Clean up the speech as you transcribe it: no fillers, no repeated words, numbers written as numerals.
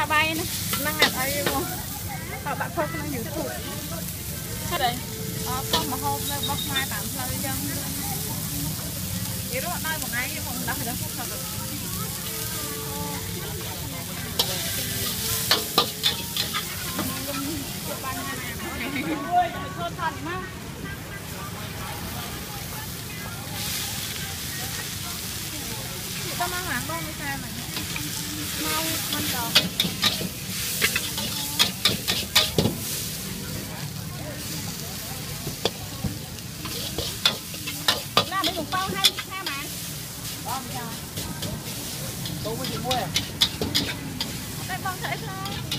Kha bay nè, năng ngặt ai luôn. Họ bạn không năng giữ thủ. Thế đấy, không mà hôm nay bóc mai tạm là dân. Vậy đó nơi một ngày một đợt thì đã phút là được. Thôi thật mà. Tao mang hàng bông đi xe này. Mau ăn đòn. Là mình cũng bao hai xe mà. Bông trời. Tôi có gì mua à? Đây bông trời sao?